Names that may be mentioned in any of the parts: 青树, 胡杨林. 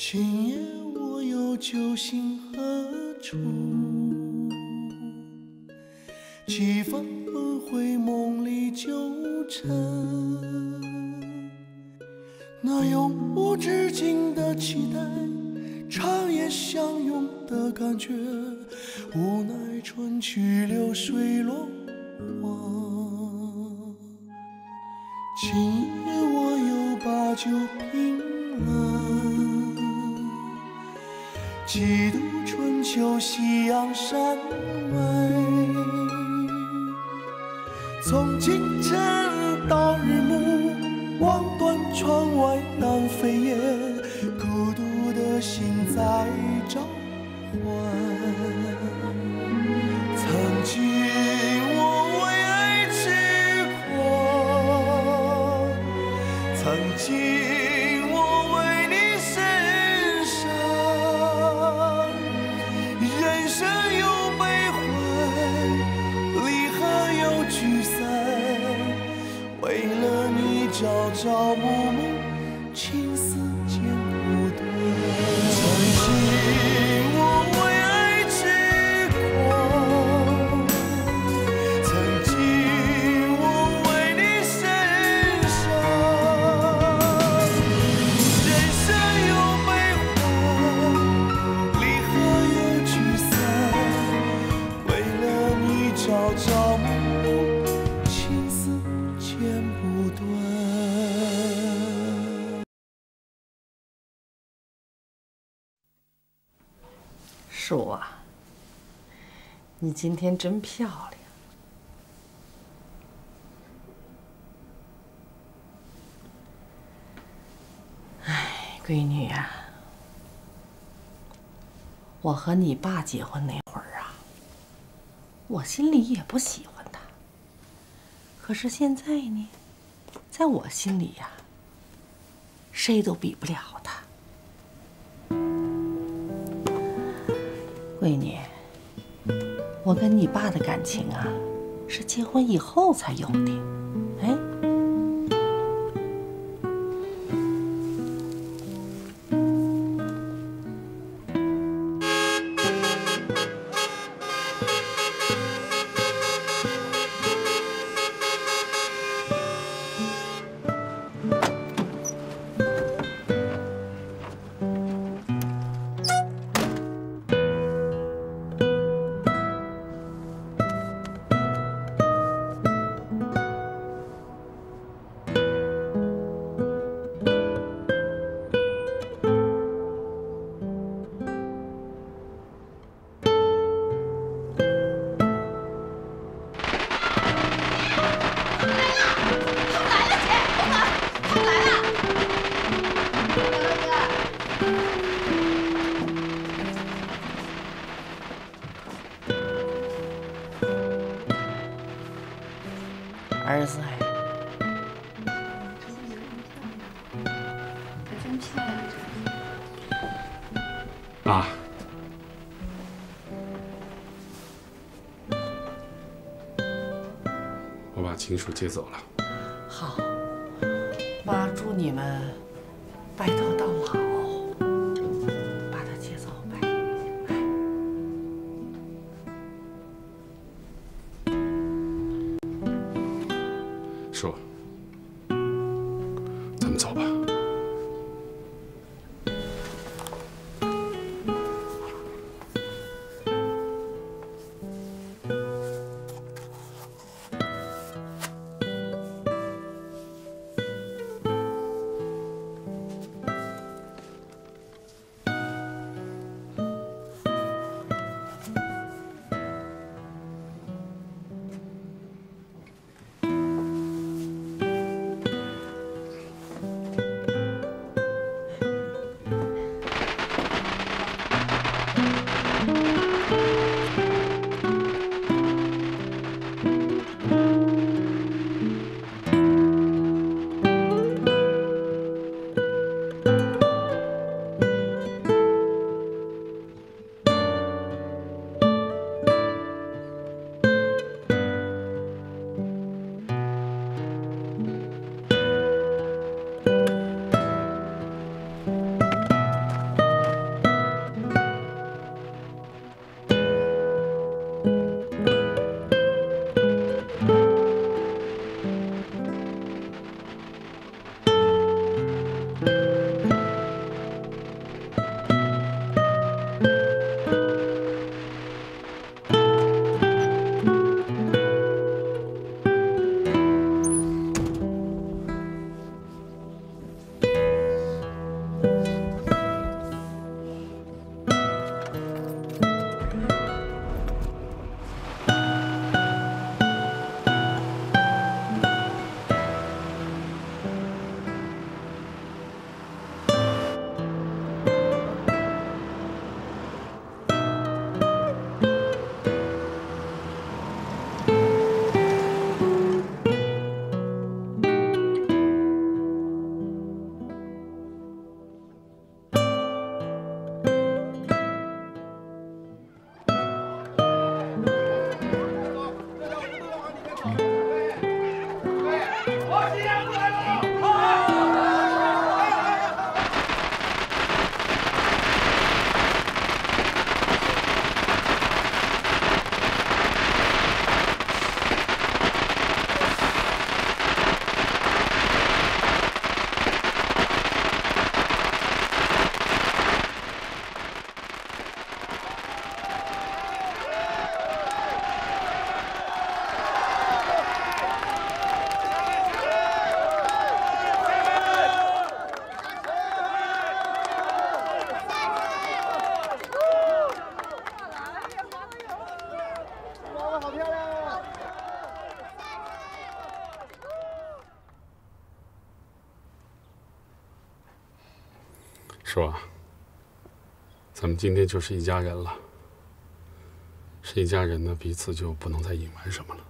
今夜我又酒醒何处？几番轮回梦里纠缠，那永无止境的期待，长夜相拥的感觉，无奈春去流水落花。今夜我又把酒平了，几度春秋夕阳山外，从清晨到日暮，望断窗外南飞雁，孤独的心在召唤。曾经。 曾经我为你深伤，人生有悲欢，离合有聚散，为了你朝朝暮暮，情丝间不断。曾经我为爱痴狂，曾经。 树啊，你今天真漂亮。哎，闺女啊，我和你爸结婚那会儿啊，我心里也不喜欢他。可是现在呢，在我心里呀，谁都比不了他。 闺女，我跟你爸的感情啊，是结婚以后才有的。哎，亲属接走了。好，妈祝你们白头到老，把他接走吧。叔，咱们走吧。是吧？咱们今天就是一家人了，是一家人呢，彼此就不能再隐瞒什么了。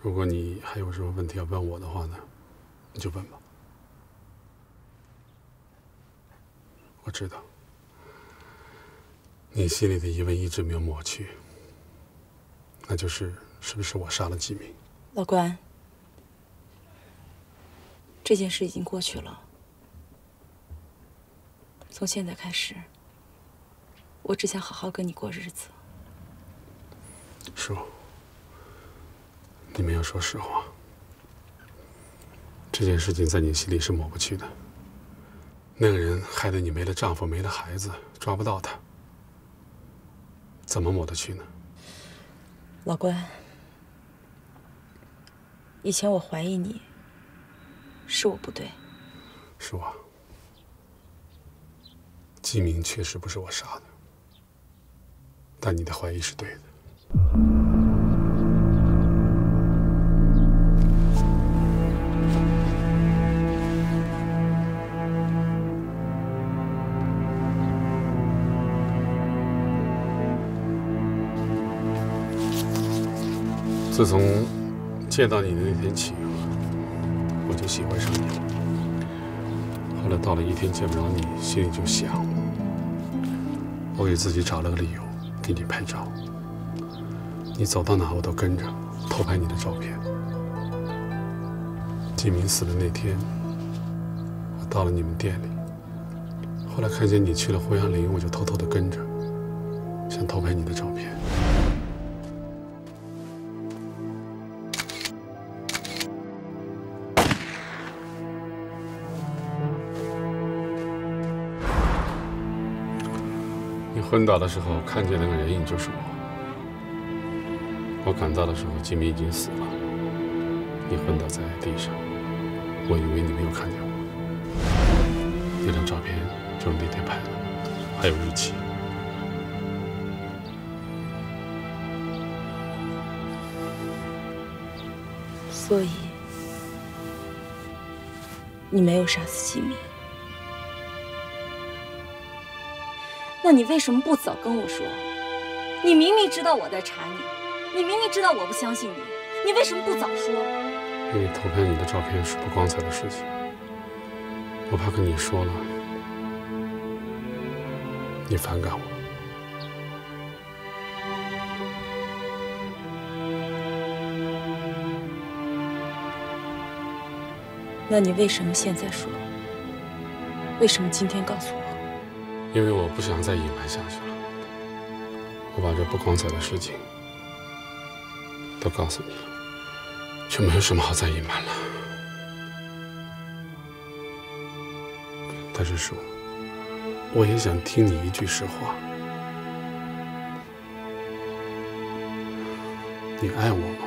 如果你还有什么问题要问我的话呢，你就问吧。我知道，你心里的疑问一直没有抹去，那就是是不是我杀了纪明？老关，这件事已经过去了。 从现在开始，我只想好好跟你过日子。叔，你们要说实话，这件事情在你心里是抹不去的。那个人害得你没了丈夫，没了孩子，抓不到他，怎么抹得去呢？老关，以前我怀疑你，是我不对。是我。 纪明确实不是我杀的，但你的怀疑是对的。自从见到你的那天起，我就喜欢上你了。后来到了一天见不着你，心里就想。 我给自己找了个理由，给你拍照。你走到哪我都跟着，偷拍你的照片。纪明死的那天，我到了你们店里，后来看见你去了胡杨林，我就偷偷的跟着，想偷拍你的照片。昏倒的时候看见那个人影就是我。我赶到的时候，纪明已经死了，你昏倒在地上，我以为你没有看见我。那张照片就是那天拍的，还有日期。所以，你没有杀死纪明。 那你为什么不早跟我说？你明明知道我在查你，你明明知道我不相信你，你为什么不早说？因为偷拍你的照片是不光彩的事情，我怕跟你说了，你反感我。那你为什么现在说？为什么今天告诉我？ 因为我不想再隐瞒下去了，我把这不光彩的事情都告诉你了，就没有什么好再隐瞒了。但是叔，我也想听你一句实话，你爱我吗？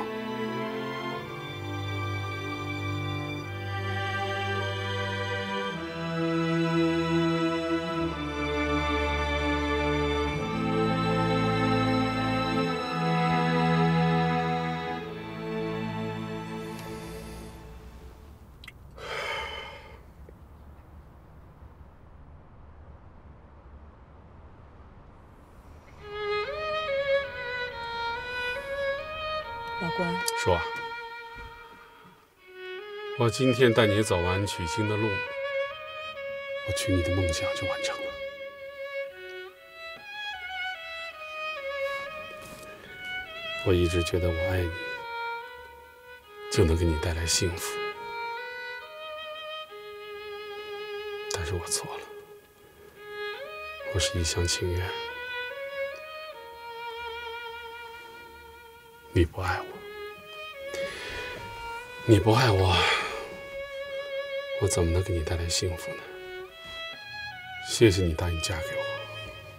叔，我今天带你走完娶亲的路，我娶你的梦想就完成了。我一直觉得我爱你，就能给你带来幸福，但是我错了，我是一厢情愿，你不爱我。 你不爱我，我怎么能给你带来幸福呢？谢谢你答应嫁给我，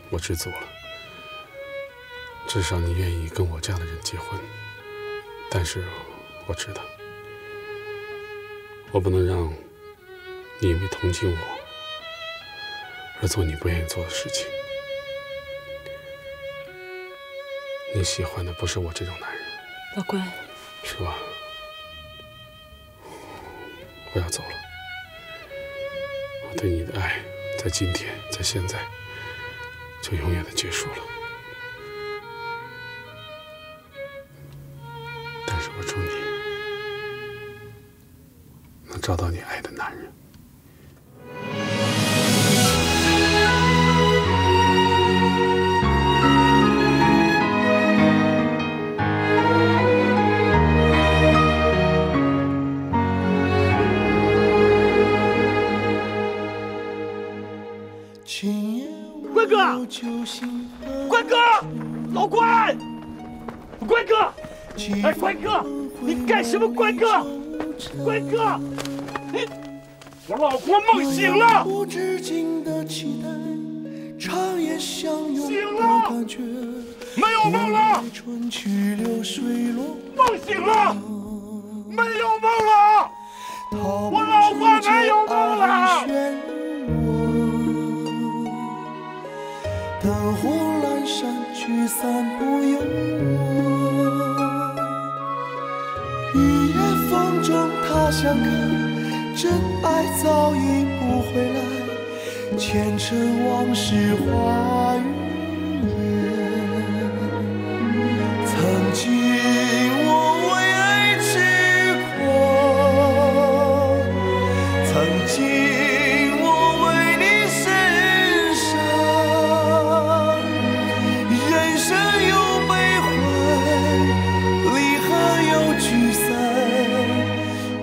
我知足了。至少你愿意跟我这样的人结婚。但是我知道，我不能让你因为同情我而做你不愿意做的事情。你喜欢的不是我这种男人，老关，是吧？ 我要走了，我对你的爱，在今天，在现在，就永远的结束了。 我祝你能找到你爱的男人。 哎，关哥，你干什么？关哥，关哥，你，我老婆梦醒了，醒了，没有梦了，梦醒了，没有梦了，我老婆没有梦了。 雨夜风中，他相看，真爱早已不回来，前尘往事化云烟。曾经我为爱痴狂，曾经我为你心伤，人生有悲欢。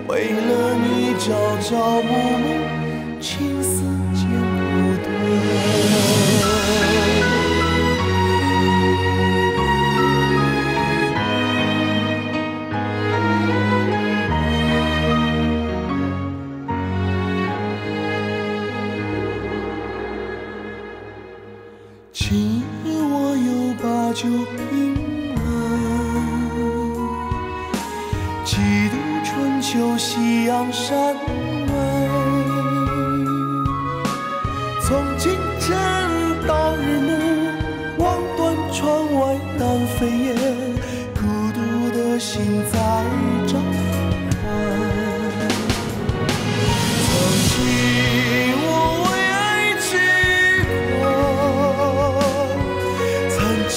为了你，朝朝暮暮，情丝剪不断。今日我又把酒品完，几度。 春秋夕阳山外，从清晨到日暮，望断窗外南飞雁，孤独的心在召唤。曾经我为爱痴狂，曾经。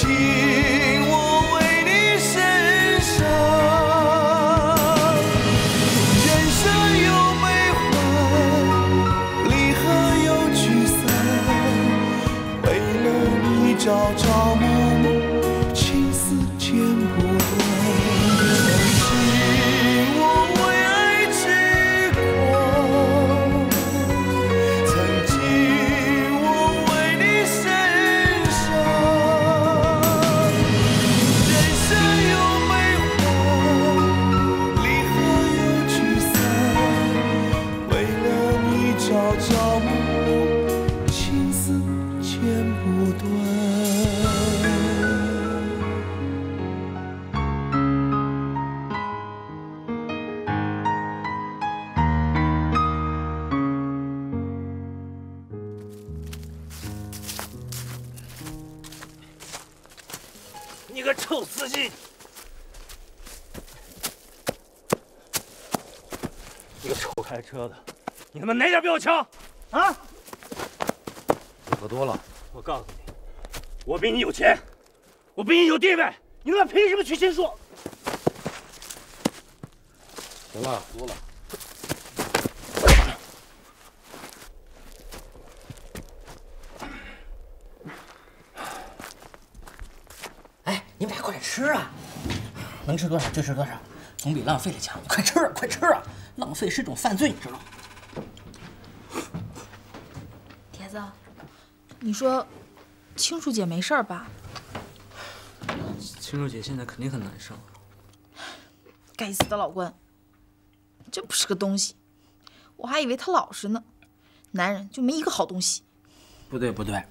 车的，你他妈哪点比我强啊！你喝多了，我告诉你，我比你有钱，我比你有地位，你他妈凭什么去心术？行了，多了。哎，你们俩快点吃啊！能吃多少就吃多少，总比浪费了强。快吃啊，快吃啊！ 浪费是种犯罪，你知道吗？铁子，你说青树姐没事吧？青树姐现在肯定很难受。该死的老关，真不是个东西！我还以为他老实呢，男人就没一个好东西。不对不对，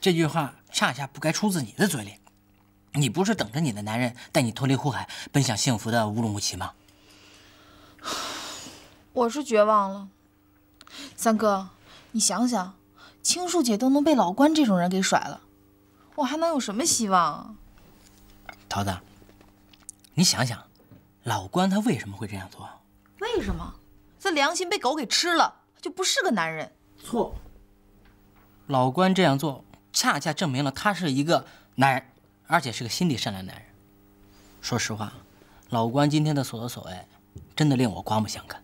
这句话恰恰不该出自你的嘴里。你不是等着你的男人带你脱离苦海，奔向幸福的乌鲁木齐吗？ 我是绝望了，三哥，你想想，青树姐都能被老关这种人给甩了，我还能有什么希望啊？桃子，你想想，老关他为什么会这样做？为什么？他良心被狗给吃了，就不是个男人。错。老关这样做，恰恰证明了他是一个男人，而且是个心地善良的男人。说实话，老关今天的所作所为，真的令我刮目相看。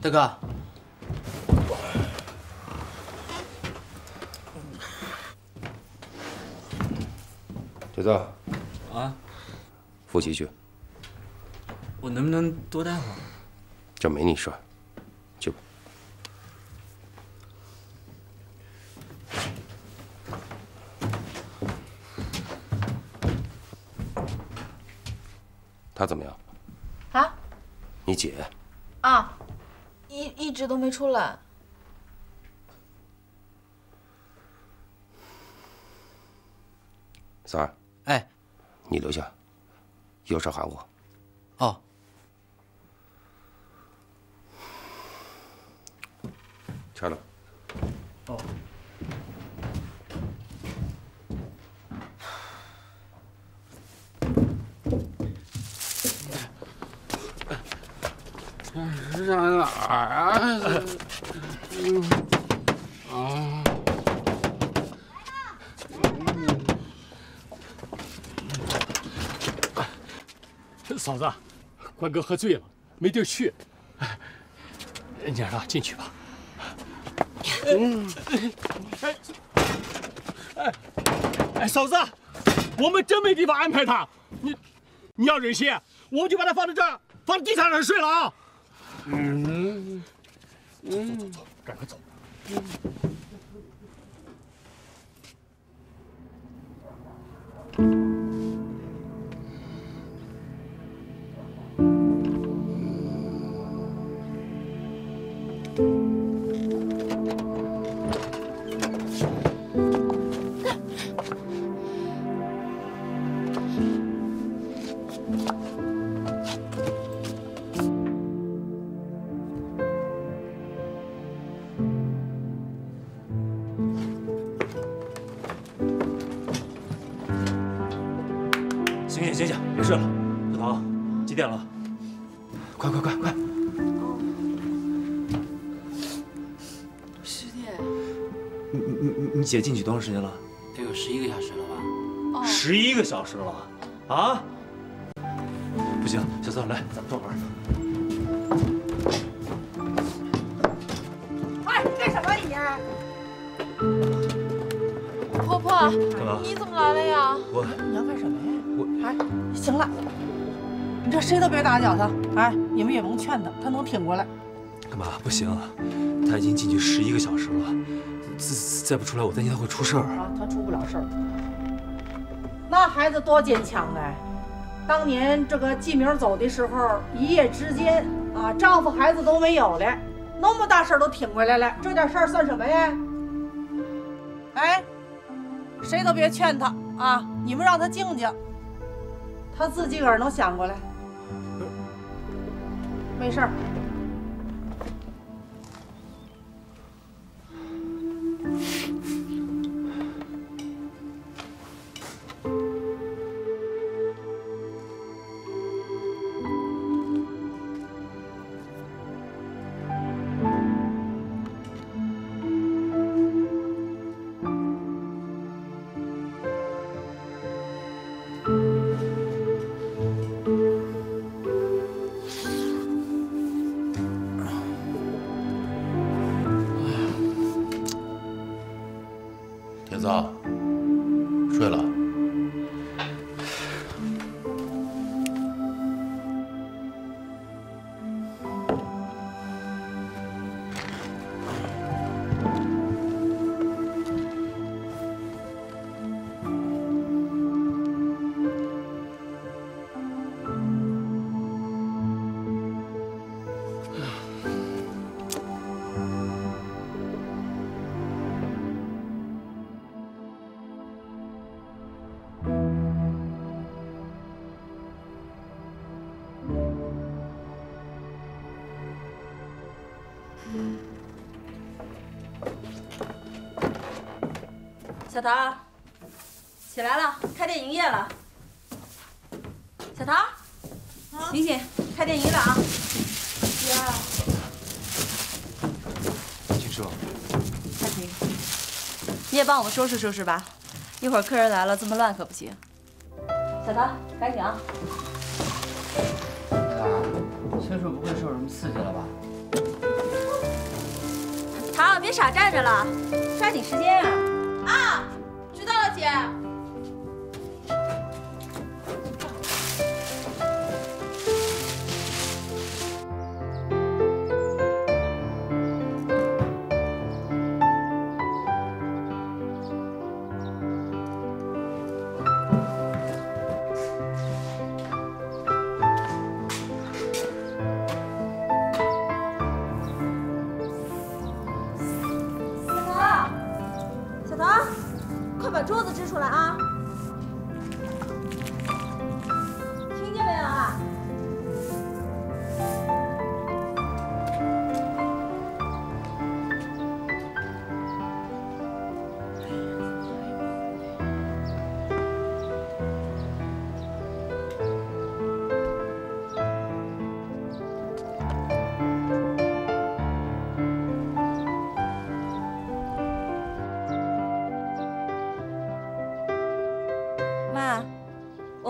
大哥，铁子啊，复习去。我能不能多待会儿？这没你事儿，去吧。他怎么样？啊？你姐？啊。 一直都没出来。三儿，哎，你留下，有事喊我。哦。拆了。哦。上哪儿啊？啊！嫂子，关哥喝醉了，没地儿去。娘儿啊，进去吧。嗯。哎，嫂子，我们真没地方安排他。你要忍心，我们就把他放在这儿，放地毯上睡了啊！ 走，赶快走！姐进去多长时间了？得有11个小时了吧？11个小时了，啊！不行，小三来，咱们坐会儿。哎，干什么你？婆婆，干嘛？你怎么来了呀？你要干什么呀？哎，行了，你这谁都别打搅他。哎，你们也甭劝他，他能挺过来。干嘛？不行，他已经进去11个小时了。 再不出来，我担心他会出事儿啊！他出不了事儿。那孩子多坚强哎！当年这个季明走的时候，一夜之间啊，丈夫孩子都没有了，那么大事儿都挺过来了，这点事儿算什么呀？哎，谁都别劝他啊！你们让他静静，他自己个儿能想过来。没事儿。 小桃，起来了，开店营业了。小桃，醒醒。开电仪了啊！秦叔，太平，你也帮我们收拾收拾吧，一会儿客人来了，这么乱可不行。小唐，赶紧啊！唐，秦叔不会受什么刺激了吧？唐，别傻站着了，抓紧时间呀！啊，知道了，姐。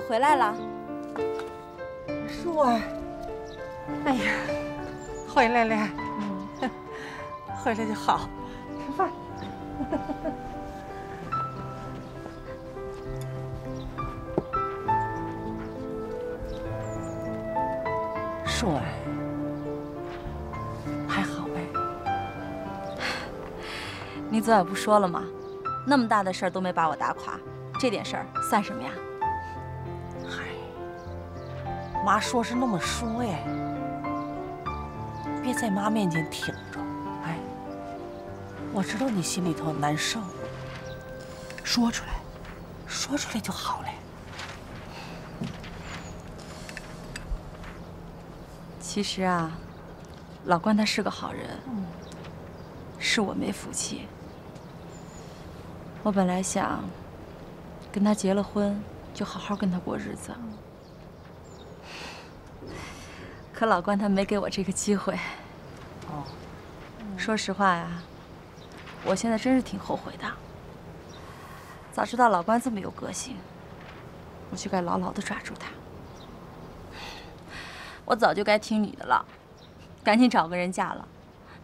回来了，叔啊！哎呀，回来了，回来就好。吃饭。叔啊，还好呗？你昨晚不说了吗？那么大的事儿都没把我打垮，这点事儿算什么呀？ 妈说是那么说哎，别在妈面前挺着，哎，我知道你心里头难受，说出来，说出来就好了。其实啊，老关他是个好人，是我没福气。我本来想跟他结了婚，就好好跟他过日子。 可老关他没给我这个机会。哦，说实话呀，我现在真是挺后悔的。早知道老关这么有个性，我就该牢牢的抓住他。我早就该听你的了，赶紧找个人嫁了。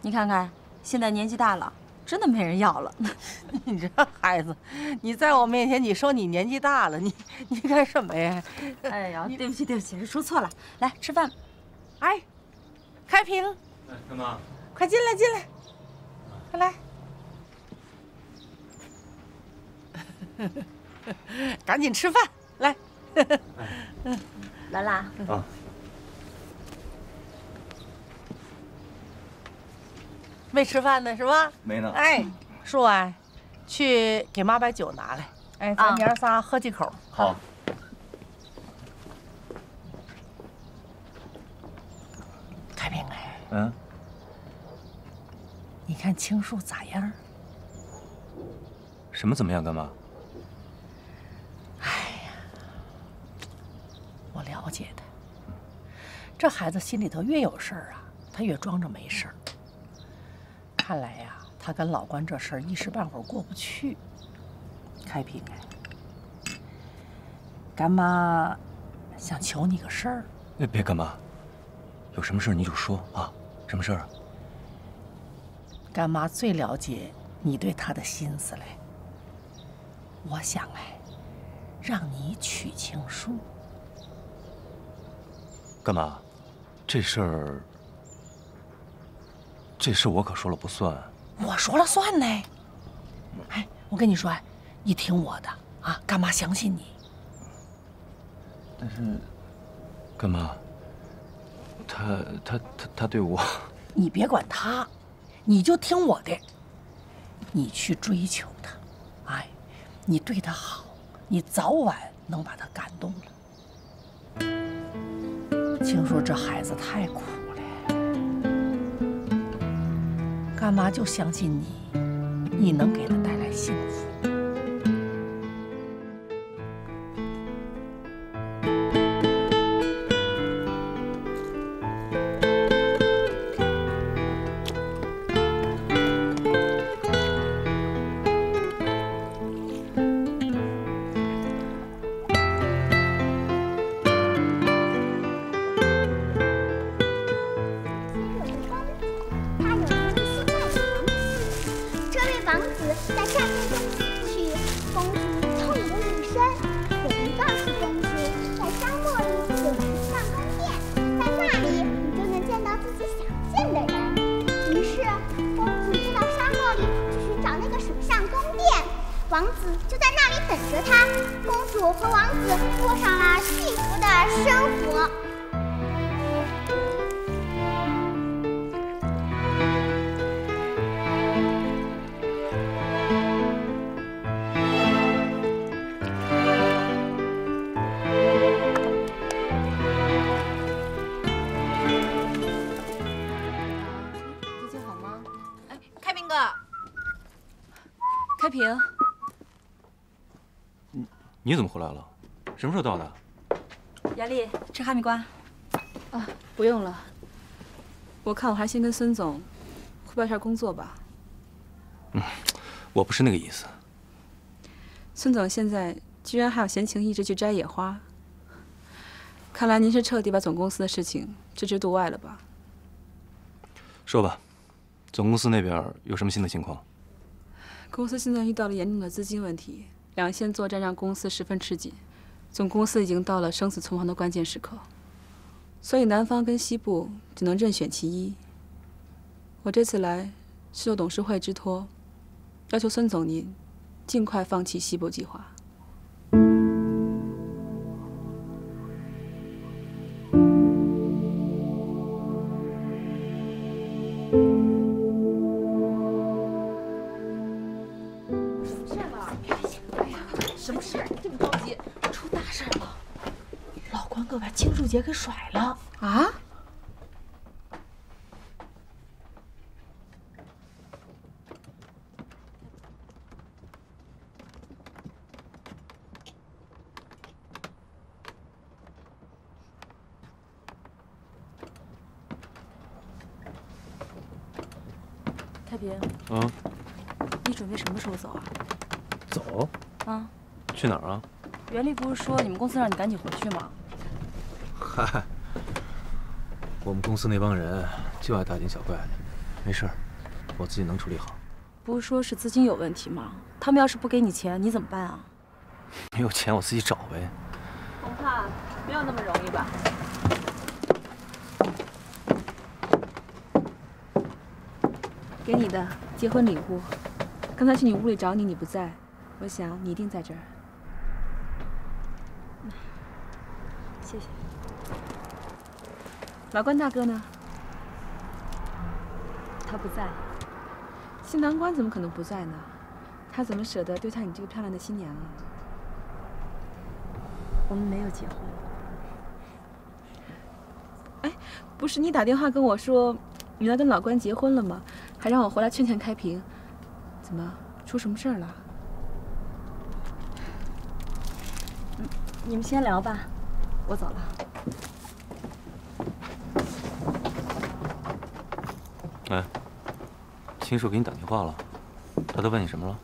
你看看，现在年纪大了，真的没人要了。你这孩子，你在我面前你说你年纪大了，你干什么呀？哎呀，对不起对不起，说错了。来吃饭。 哎，开平，哎，干嘛？快进来，进来，快来，赶紧吃饭，来。兰兰啊，没吃饭呢是吧？没呢。哎，叔啊，去给妈把酒拿来。哎，咱娘仨喝几口。好。 太平哎，嗯，你看青树咋样？什么怎么样？干嘛？哎呀，我了解他，这孩子心里头越有事儿啊，他越装着没事儿。看来呀，他跟老关这事儿一时半会儿过不去。开平哎，干妈想求你个事儿。别干嘛。 有什么事你就说啊，什么事啊？干妈最了解你对她的心思嘞。我想哎，让你娶青树。干妈，这事我可说了不算。我说了算呢。哎，我跟你说，你听我的啊，干妈相信你。但是，干妈。 他对我，你别管他，你就听我的，你去追求他，哎，你对他好，你早晚能把他感动了。青树这孩子太苦了，干妈就相信你，你能给他带来幸福。在下面去，公主痛不欲生。我们告诉公主，在沙漠里有一扇宫殿，在那里你就能见到自己想见的人。于是，公主就到沙漠里去寻找那个水上宫殿，王子就在那里等着她。公主和王子过上了幸福的生活。 开平，你怎么回来了？什么时候到的？雅丽，吃哈密瓜。啊，不用了。我看我还先跟孙总汇报一下工作吧。嗯，我不是那个意思。孙总现在居然还有闲情逸致去摘野花，看来您是彻底把总公司的事情置之度外了吧？说吧，总公司那边有什么新的情况？ 公司现在遇到了严重的资金问题，两线作战让公司十分吃紧。总公司已经到了生死存亡的关键时刻，所以南方跟西部只能任选其一。我这次来是受董事会之托，要求孙总您尽快放弃西部计划。姐给甩了啊！太平，啊，你准备什么时候走啊？走？啊？去哪儿啊？袁丽不是说你们公司让你赶紧回去吗？ 嗨，我们公司那帮人就爱大惊小怪的，没事儿，我自己能处理好。不是说是资金有问题吗？他们要是不给你钱，你怎么办啊？没有钱我自己找呗。我看没有那么容易吧。给你的结婚礼物，刚才去你屋里找你，你不在，我想你一定在这儿。谢谢。 老关大哥呢？他不在。新郎官怎么可能不在呢？他怎么舍得丢下你这个漂亮的新娘啊？我们没有结婚。哎，不是你打电话跟我说你要跟老关结婚了吗？还让我回来劝劝开平。怎么出什么事儿了？你们先聊吧，我走了。 哎，亲叔给你打电话了，他都问你什么了？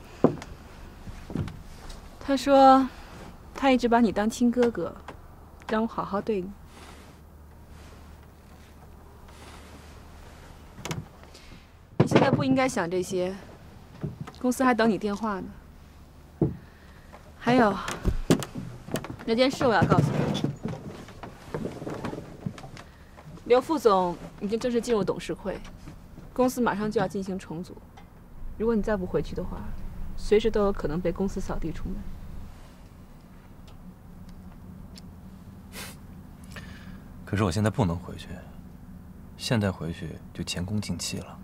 他说，他一直把你当亲哥哥，让我好好对你。你现在不应该想这些，公司还等你电话呢。还有，有件事我要告诉你，刘副总已经正式进入董事会。 公司马上就要进行重组，如果你再不回去的话，随时都有可能被公司扫地出门。可是我现在不能回去，现在回去就前功尽弃了，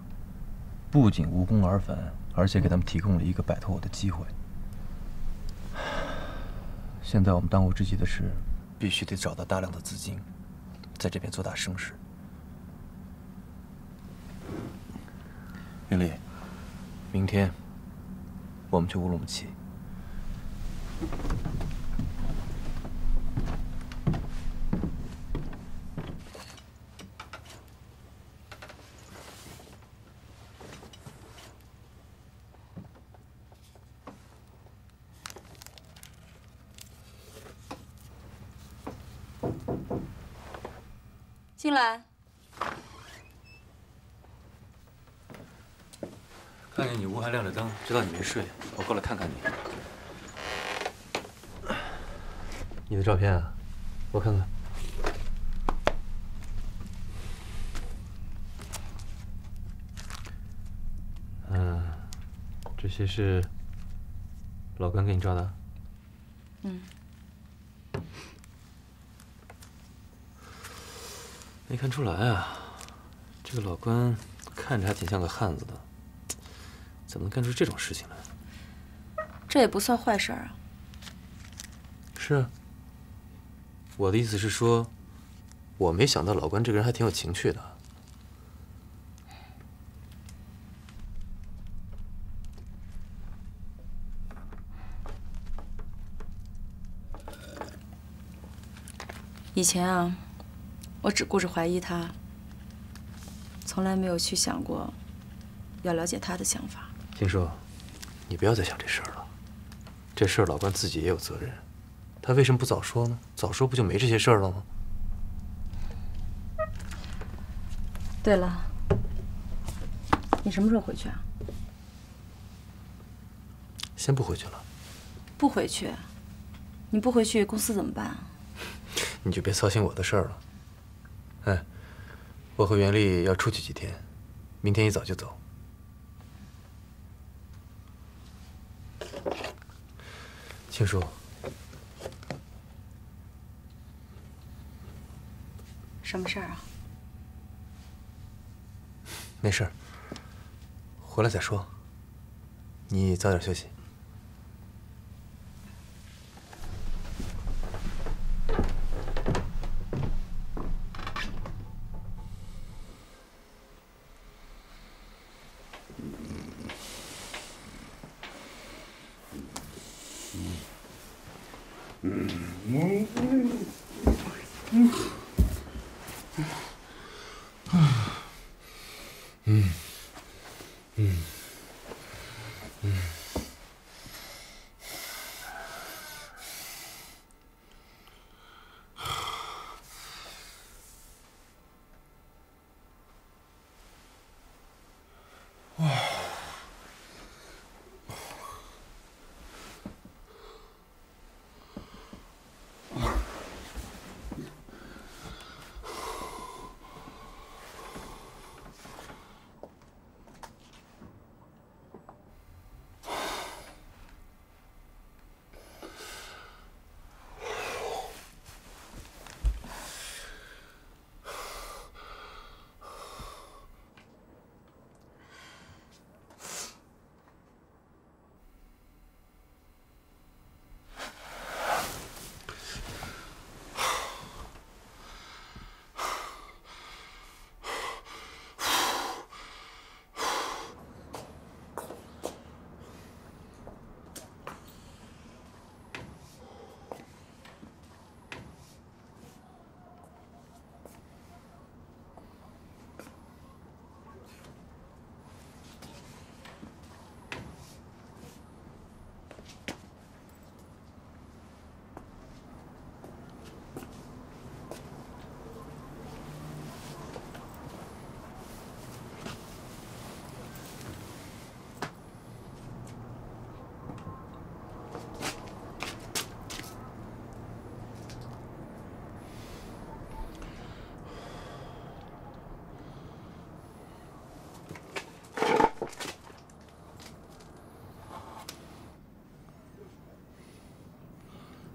不仅无功而返，而且给他们提供了一个摆脱我的机会。现在我们当务之急的是，必须得找到大量的资金，在这边做大声势。 云丽，明天我们去乌鲁木齐。进来。看见你屋还亮着灯，知道你没睡，我过来看看你。你的照片啊，我看看。嗯，这些是老关给你照的。嗯。 没看出来啊，这个老关看着还挺像个汉子的，怎么能干出这种事情来？这也不算坏事啊。是啊，我的意思是说，我没想到老关这个人还挺有情趣的。以前啊。 我只顾着怀疑他，从来没有去想过要了解他的想法。听说，你不要再想这事儿了。这事儿老关自己也有责任，他为什么不早说呢？早说不就没这些事儿了吗？对了，你什么时候回去啊？先不回去了。不回去？你不回去，公司怎么办啊？你就别操心我的事儿了。 哎，我和袁丽要出去几天，明天一早就走。青叔，什么事儿啊？没事儿，回来再说。你早点休息。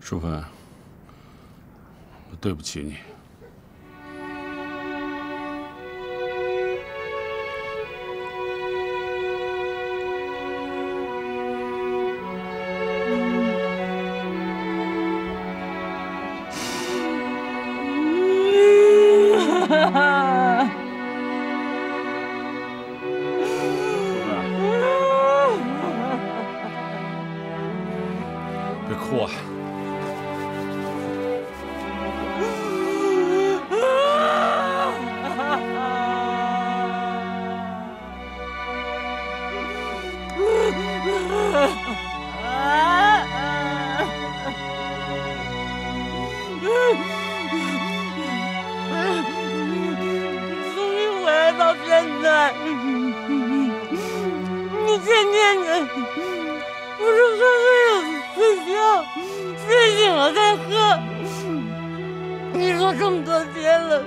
淑芬，我对不起你。别哭啊！ 你终于回来到现在，你渐渐的，我是喝醉了才醒，睡醒了再喝。你说这么多天了，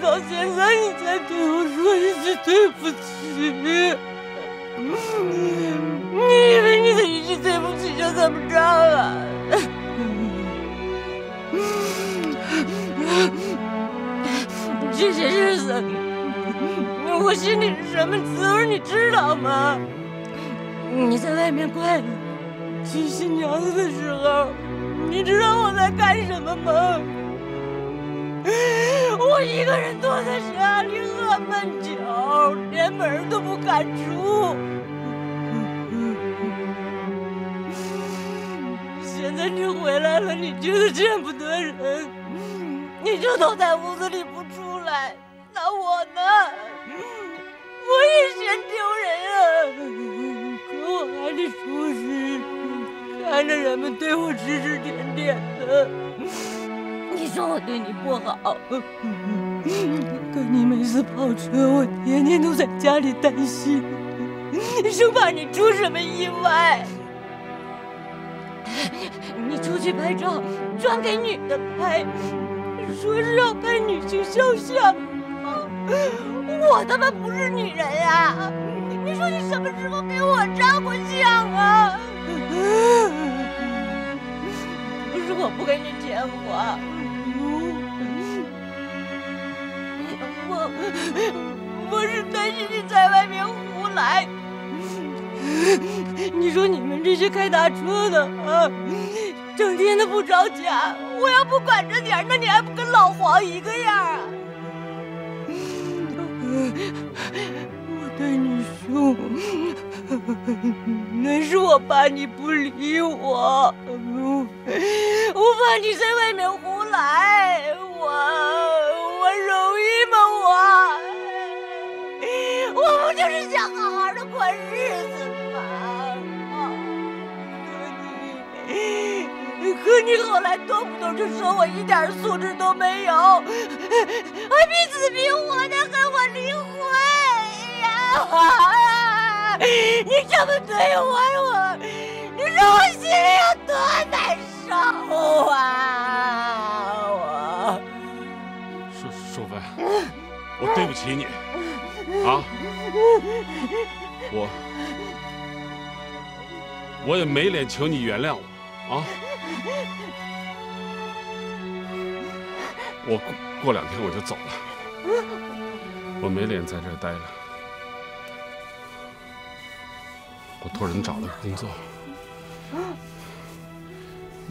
到现在你才对我说一句对不起。你以为你的一句对不起就怎么着了？这些日子，我心里是什么滋味，你知道吗？你在外面怪娶新娘子的时候，你知道我在干什么吗？我一个人坐在家里喝闷酒，连门都不敢出。现在你回来了，你觉得见不得人，你就躲在屋子里不出来。那我呢？我也嫌丢人啊，可我还得出去，看着人们对我指指点点的。你说我对你不好，可你每次跑车，我天天都在家里担心，生怕你出什么意外。你出去拍照，专给女的拍，说是要拍女性肖像。我他妈不是女人呀！你说你什么时候给我照过相啊？不是我不给你钱，我是担心你在外面胡来。你说你们这些开大车的啊，整天的不着家，我要不管着点，那你还不跟老黄一个样啊？我对你凶，那是我怕你不理我，我怕你在外面胡来，我容易吗？我不就是想好好的过日子吗？可你后来动不动就说我一点素质都没有，还逼死逼活的，喊我离婚呀！你这么对我，你说我心里有多难受啊！淑芬，我对不起你啊！我也没脸求你原谅我。啊！我过两天我就走了，我没脸在这儿待了。我托人找了个工作，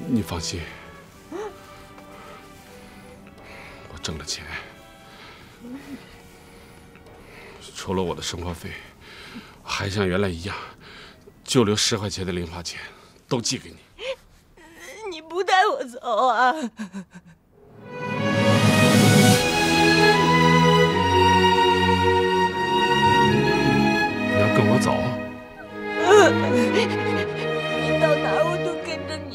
你放心，我挣了钱，除了我的生活费，还像原来一样，就留10块钱的零花钱，都寄给你。不带我走啊！你要跟我走？你到哪儿我都跟着你。